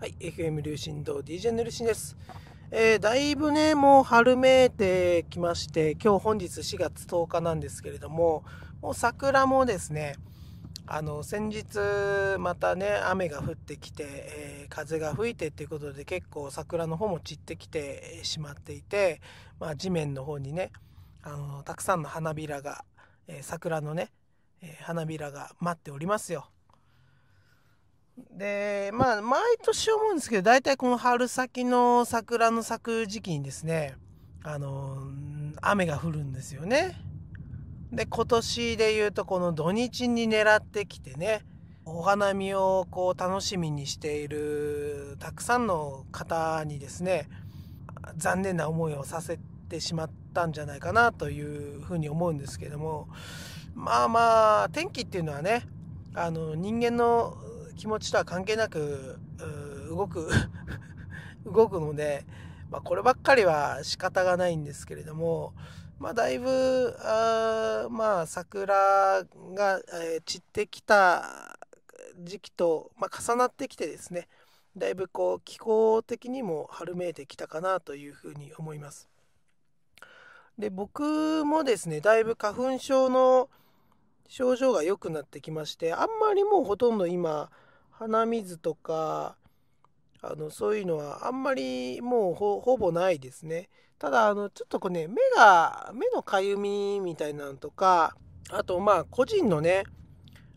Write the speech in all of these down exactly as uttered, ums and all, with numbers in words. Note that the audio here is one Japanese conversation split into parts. はい、エフエム 流振動 ディージェー の流振です、えー、だいぶねもう春めいてきまして、今日本日しがつとおかなんですけれども、もう桜もですね、あの先日またね雨が降ってきて、えー、風が吹いてっていうことで結構桜の方も散ってきてしまっていて、まあ、地面の方にねあのたくさんの花びらが、えー、桜のね、えー、花びらが待っておりますよ。でまあ毎年思うんですけど、大体この春先の桜の咲く時期にですね、あの雨が降るんですよね。で今年でいうとこの土日に狙ってきてね、お花見をこう楽しみにしているたくさんの方にですね、残念な思いをさせてしまったんじゃないかなというふうに思うんですけども、まあまあ天気っていうのはね、あの人間の気持ちとは関係なく動く動くので、まあ、こればっかりは仕方がないんですけれども、まあ、だいぶあ、まあ、桜が、えー、散ってきた時期と、まあ、重なってきてですね、だいぶこう気候的にも春めいてきたかなというふうに思います。で僕もですね、だいぶ花粉症の症状が良くなってきまして、あんまりもうほとんど今鼻水とかあのそういうのはあんまりもう ほ, ほぼないですね。ただあのちょっとこうね、目が目のかゆみみたいなのとか、あとまあ個人のね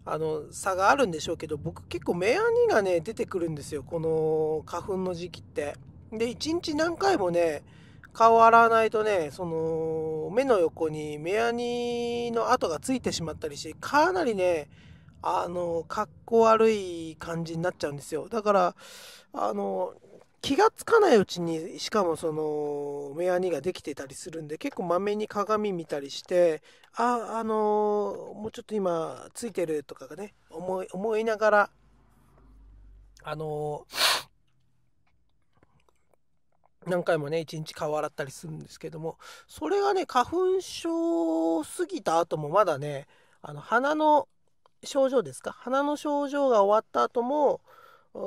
あの差があるんでしょうけど、僕結構目やにがね出てくるんですよ、この花粉の時期って。でいちにち何回もね顔洗わないとね、その目の横に目やにの跡がついてしまったりして、かなりねあのかっこ悪い感じになっちゃうんですよ。だからあの気がつかないうちに、しかもその目やにができてたりするんで、結構まめに鏡見たりして、ああのもうちょっと今ついてるとかがね思い思いながら、あの何回もね一日顔洗ったりするんですけども、それがね花粉症過ぎた後もまだね、あの鼻の症状ですか、鼻の症状が終わった後も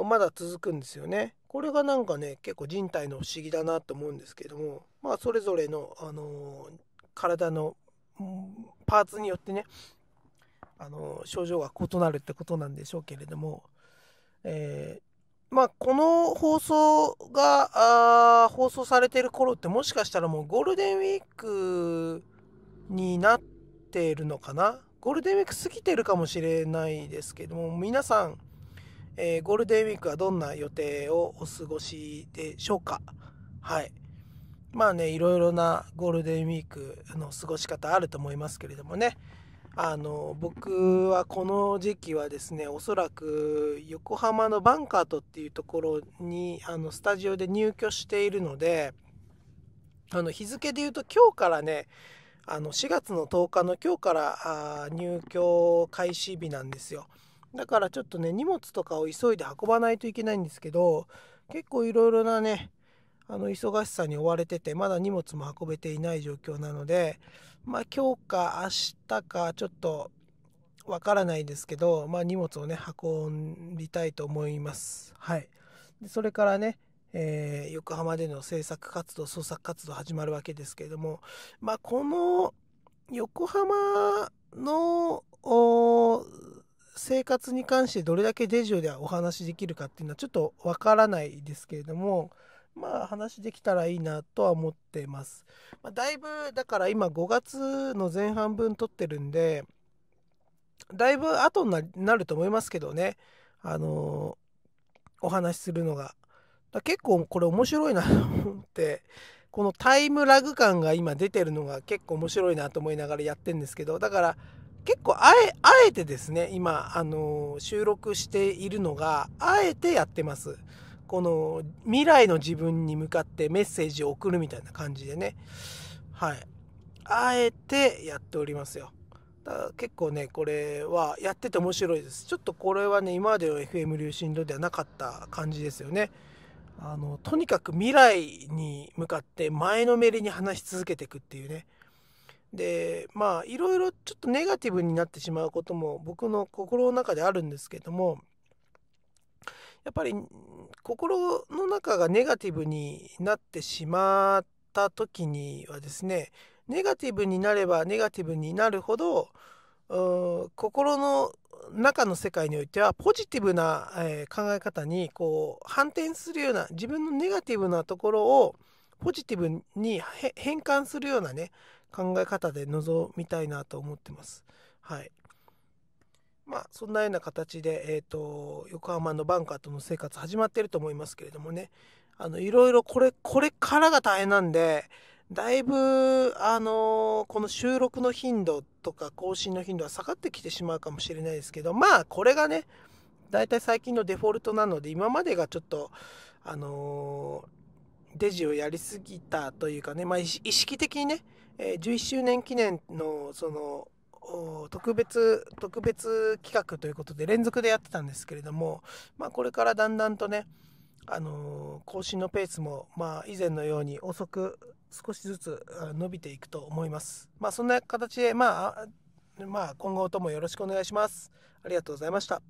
まだ続くんですよね。これがなんかね結構人体の不思議だなと思うんですけども、まあそれぞれの、あのー、体のパーツによってね、あのー、症状が異なるってことなんでしょうけれども、えー、まあこの放送が放送されている頃って、もしかしたらもうゴールデンウィークになっているのかな。ゴールデンウィーク過ぎてるかもしれないですけども、皆さん、えー、ゴールデンウィークはどんな予定をお過ごしでしょうか。はい。まあね、いろいろなゴールデンウィークの過ごし方あると思いますけれどもね、あの僕はこの時期はですね、おそらく横浜のバンカートっていうところにあのスタジオで入居しているので、あの日付でいうと今日からね、あのしがつのとおかの今日から入居開始日なんですよ。だからちょっとね荷物とかを急いで運ばないといけないんですけど、結構いろいろなねあの忙しさに追われてて、まだ荷物も運べていない状況なので、まあ今日か明日かちょっとわからないですけど、まあ荷物をね運びたいと思います。はい。でそれからね、えー、横浜での制作活動創作活動始まるわけですけれども、まあ、この横浜の生活に関してどれだけデジオではお話しできるかっていうのはちょっとわからないですけれども、まあ話できたらいいなとは思ってます。まあ、だいぶだから今ごがつのぜんはんぶん撮ってるんで、だいぶ後になると思いますけどね、あのー、お話しするのが結構これ面白いなと思って、このタイムラグ感が今出てるのが結構面白いなと思いながらやってるんですけど、だから結構あえ、あえてですね今、あのー、収録しているのがあえてやってます。この未来の自分に向かってメッセージを送るみたいな感じでね、はい、あえてやっておりますよ。だから結構ねこれはやってて面白いです。ちょっとこれはね今までの エフエム 流振動ではなかった感じですよね。あのとにかく未来に向かって前のめりに話し続けていくっていうね。でまあいろいろちょっとネガティブになってしまうことも僕の心の中であるんですけども、やっぱり心の中がネガティブになってしまった時にはですね、ネガティブになればネガティブになるほど心の中の世界においてはポジティブな、えー、考え方にこう反転するような、自分のネガティブなところをポジティブに変換するようなね考え方で臨みたいなと思ってます。はい。まあそんなような形で、えーと、横浜のバンカーとの生活始まってると思いますけれどもね、あのいろいろこれこれからが大変なんで、だいぶあのこの収録の頻度とか更新の頻度は下がってきてしまうかもしれないですけど、まあこれがねだいたい最近のデフォルトなので、今までがちょっとあのデジをやりすぎたというかね、まあ意識的にねじゅういっしゅうねん記念のその特別特別企画ということで連続でやってたんですけれども、まあこれからだんだんとねあの更新のペースもまあ以前のように遅く少しずつ伸びていくと思います。まあそんな形でまあまあ今後ともよろしくお願いします。ありがとうございました。